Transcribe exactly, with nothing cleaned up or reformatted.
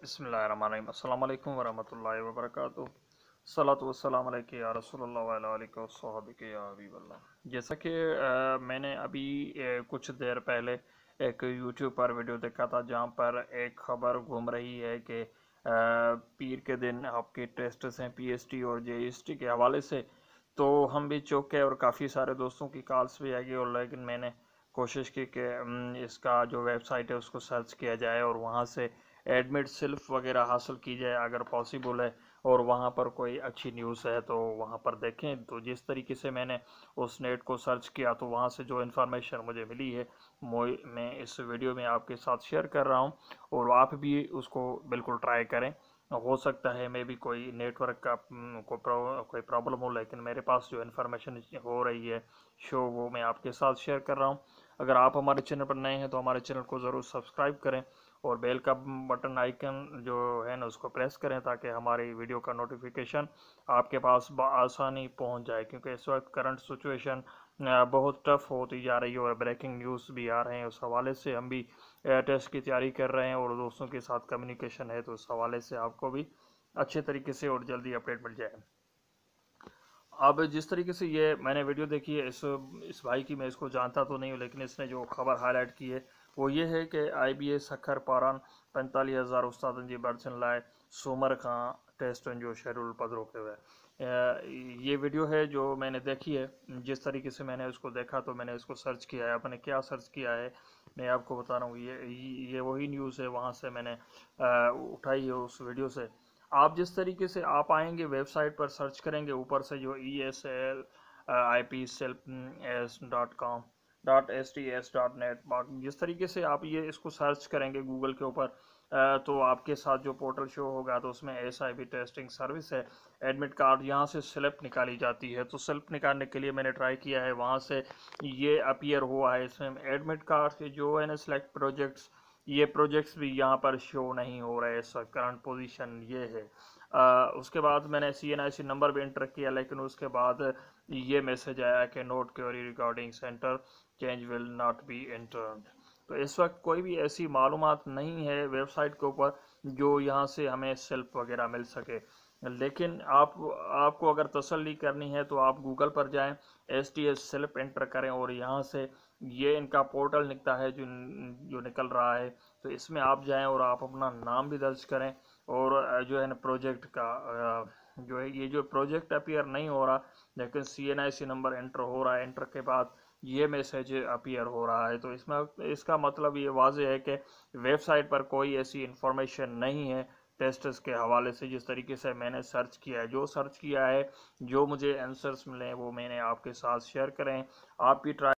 बिस्मिल्लाहिर्रहमानिर्रहीम, अस्सलाम वालेकुम वरहमतुल्लाहि वबरकातुहू। सलातु वस्सलाम अलैके या रसूलल्लाह व अला आलिहि व सहबीके या हबीबल्लाह। जैसा कि मैंने अभी ए, कुछ देर पहले एक यूट्यूब पर वीडियो देखा था जहाँ पर एक खबर घूम रही है कि पीर के दिन आपके टेस्ट हैं पीएसटी और जेएसटी के हवाले से, तो हम भी चौंक गए और काफ़ी सारे दोस्तों की कॉल्स भी आ गई। और लेकिन मैंने कोशिश की कि इसका जो वेबसाइट है उसको सर्च किया जाए और वहाँ से एडमिट सेल्फ वगैरह हासिल की जाए अगर पॉसिबल है, और वहाँ पर कोई अच्छी न्यूज़ है तो वहाँ पर देखें। तो जिस तरीके से मैंने उस नेट को सर्च किया तो वहाँ से जो इन्फॉर्मेशन मुझे मिली है मैं इस वीडियो में आपके साथ शेयर कर रहा हूँ, और आप भी उसको बिल्कुल ट्राई करें। हो सकता है मैं भी कोई नेटवर्क का को प्रौ, कोई प्रॉब्लम हो, लेकिन मेरे पास जो इन्फॉर्मेशन हो रही है शो वो मैं आपके साथ शेयर कर रहा हूँ। अगर आप हमारे चैनल पर नए हैं तो हमारे चैनल को ज़रूर सब्सक्राइब करें और बेल का बटन आइकन जो है ना उसको प्रेस करें ताकि हमारी वीडियो का नोटिफिकेशन आपके पास आसानी पहुंच जाए, क्योंकि इस वक्त करंट सिचुएशन बहुत टफ होती जा रही है और ब्रेकिंग न्यूज़ भी आ रहे हैं। उस हवाले से हम भी टेस्ट की तैयारी कर रहे हैं और दोस्तों के साथ कम्युनिकेशन है, तो उस हवाले से आपको भी अच्छे तरीके से और जल्दी अपडेट मिल जाए। अब जिस तरीके से ये मैंने वीडियो देखी है इस इस भाई की, मैं इसको जानता तो नहीं हूँ, लेकिन इसने जो खबर हाईलाइट की है वो ये है कि आई बी ए सखर पारान पैंतालीस हज़ार उस्तादन जी बर्सन लाए सोमर खां टेस्ट जो शेड्यूल पर रोके हुए। ये वीडियो है जो मैंने देखी है, जिस तरीके से मैंने उसको देखा तो मैंने उसको सर्च किया है। आपने क्या सर्च किया है मैं आपको बता रहा हूँ, ये ये वही न्यूज़ है वहाँ से मैंने उठाई है उस वीडियो से। आप जिस तरीके से आप आएंगे वेबसाइट पर सर्च करेंगे, ऊपर से जो E S L I P sale S dot com dot S T S dot net जिस तरीके से आप ये इसको सर्च करेंगे गूगल के ऊपर, तो आपके साथ जो पोर्टल शो होगा तो उसमें S I B testing service है एडमिट कार्ड, यहाँ से स्लिप निकाली जाती है। तो स्लिप निकालने के लिए मैंने ट्राई किया है, वहाँ से ये अपीयर हुआ है। इसमें एडमिट कार्ड से जो है ना सेलेक्ट प्रोजेक्ट्स, ये प्रोजेक्ट्स भी यहाँ पर शो नहीं हो रहे, इसका करंट पोजीशन ये है। आ, उसके बाद मैंने C N I C number भी इंटर किया, लेकिन उसके बाद ये मैसेज आया कि note query recording centre change will not be entered. तो इस वक्त कोई भी ऐसी मालूमात नहीं है वेबसाइट के ऊपर जो यहाँ से हमें सेल्फ वगैरह मिल सके, लेकिन आप आपको अगर तसल्ली करनी है तो आप गूगल पर जाएं, S T S self enter करें और यहाँ से ये इनका पोर्टल निकलता है जो जो निकल रहा है। तो इसमें आप जाएं और आप अपना नाम भी दर्ज करें और जो है ना प्रोजेक्ट का जो है ये जो प्रोजेक्ट अपीयर नहीं हो रहा, लेकिन C N I C number enter हो रहा है। एंटर के बाद ये मैसेज अपीयर हो रहा है, तो इसमें इसका मतलब ये वाज़े है कि वेबसाइट पर कोई ऐसी इन्फॉर्मेशन नहीं है टेस्ट्स के हवाले से। जिस तरीके से मैंने सर्च किया है, जो सर्च किया है, जो मुझे आंसर्स मिले वो मैंने आपके साथ शेयर करें। आप भी ट्राई